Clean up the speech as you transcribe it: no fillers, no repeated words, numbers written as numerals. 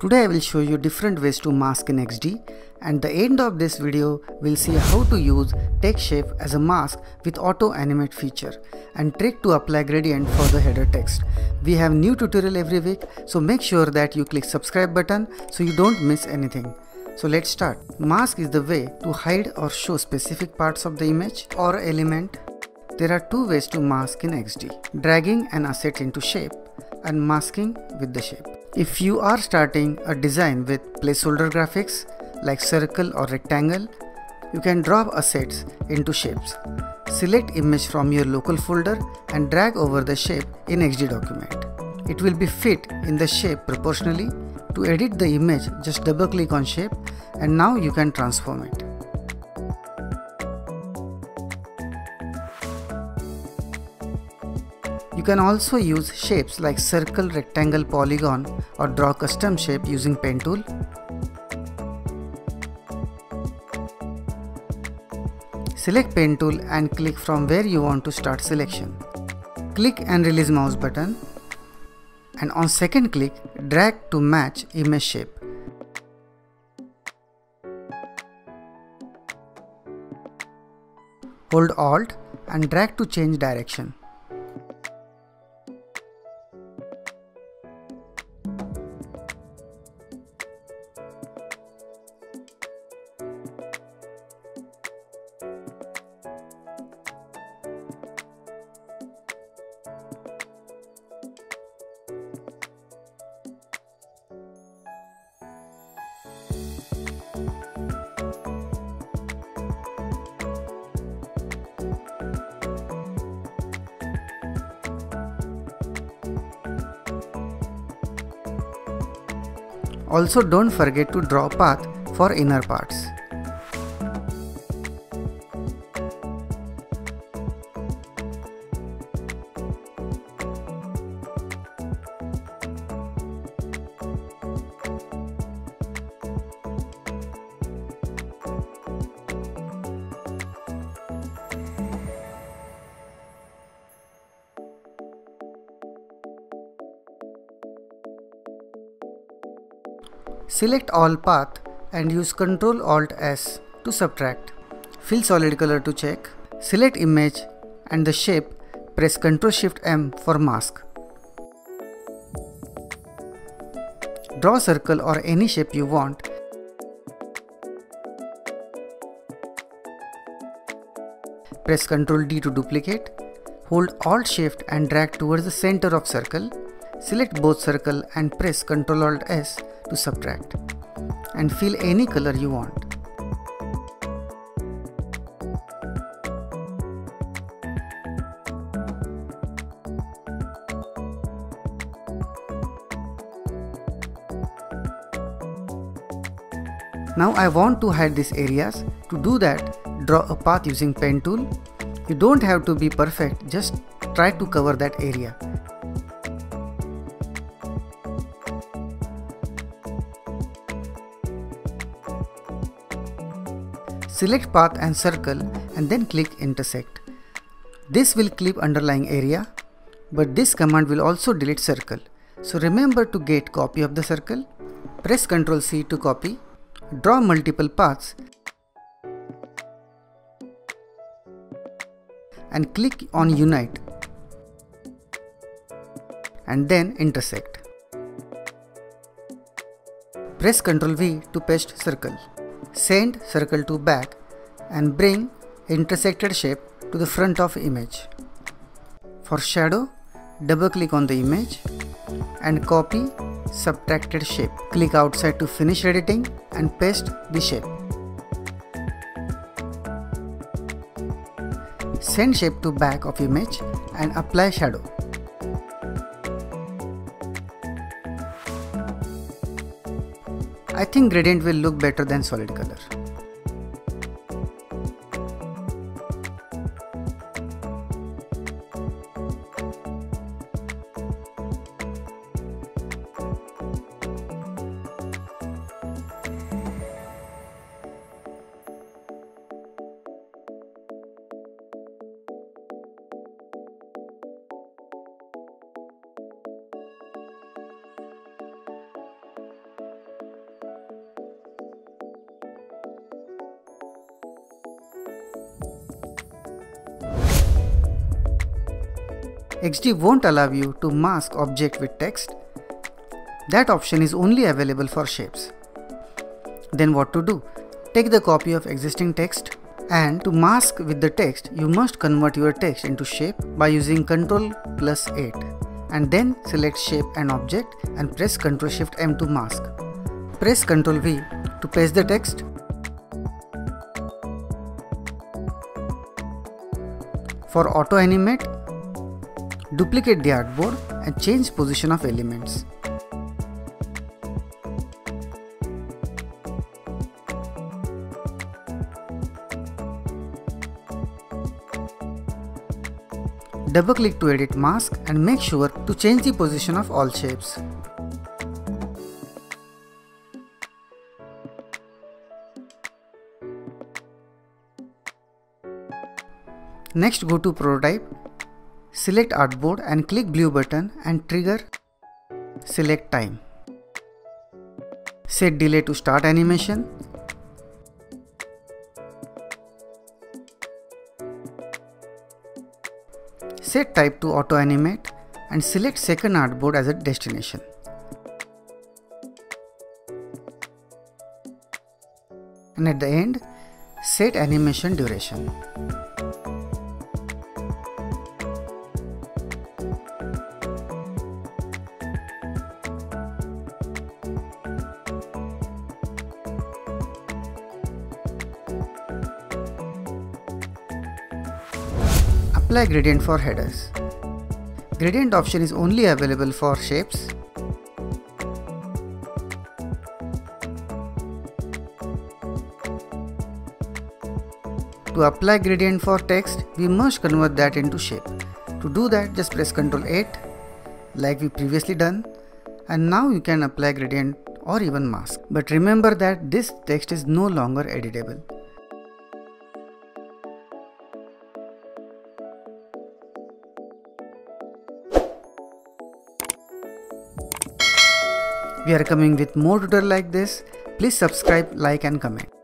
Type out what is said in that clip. Today I will show you different ways to mask in XD, and the end of this video we'll see how to use text shape as a mask with auto animate feature and trick to apply gradient for the header text. We have new tutorial every week, so make sure that you click subscribe button so you don't miss anything. So let's start. Mask is the way to hide or show specific parts of the image or element. There are two ways to mask in XD: dragging an asset into shape and masking with the shape. If you are starting a design with placeholder graphics like circle or rectangle, you can drop assets into shapes. Select image from your local folder and drag over the shape in XD document. It will be fit in the shape proportionally. To edit the image, just double click on shape and now you can transform it. You can also use shapes like circle, rectangle, polygon, or draw custom shape using pen tool. Select pen tool and click from where you want to start selection. Click and release mouse button and on second click drag to match image shape. Hold Alt and drag to change direction. Also, don't forget to draw path for inner parts. Select all path and use ctrl alt s to subtract. Fill solid color to check. Select image and the shape, press ctrl shift m for mask. Draw a circle or any shape you want. Press ctrl d to duplicate. Hold alt shift and drag towards the center of circle. Select both circle and press ctrl alt s to subtract, and fill any color you want. Now I want to hide these areas. To do that, draw a path using pen tool. You don't have to be perfect, just try to cover that area. Select path and circle and then click intersect. This will clip underlying area, but this command will also delete circle. So remember to get copy of the circle. Press ctrl c to copy. Draw multiple paths and click on unite and then intersect. Press ctrl v to paste circle. Send circle to back and bring intersected shape to the front of image. For shadow, double click on the image and copy subtracted shape. Click outside to finish editing and paste the shape. Send shape to back of image and apply shadow. I think gradient will look better than solid color. XD won't allow you to mask object with text. That option is only available for shapes. Then what to do? Take the copy of existing text, and to mask with the text, you must convert your text into shape by using ctrl plus 8 and then select shape and object and press ctrl shift m to mask. Press ctrl v to paste the text. For auto animate, duplicate the artboard and change position of elements. Double click to edit mask and make sure to change the position of all shapes. Next, go to prototype, select artboard and click blue button and trigger, select time. Set delay to start animation. Set type to auto animate and select second artboard as a destination. And at the end, set animation duration. Apply gradient for headers. Gradient option is only available for shapes. To apply gradient for text, we must convert that into shape. To do that, just press Ctrl 8 like we previously done, and now you can apply gradient or even mask. But remember that this text is no longer editable. We are coming with more tutorials like this. Please subscribe, like and comment.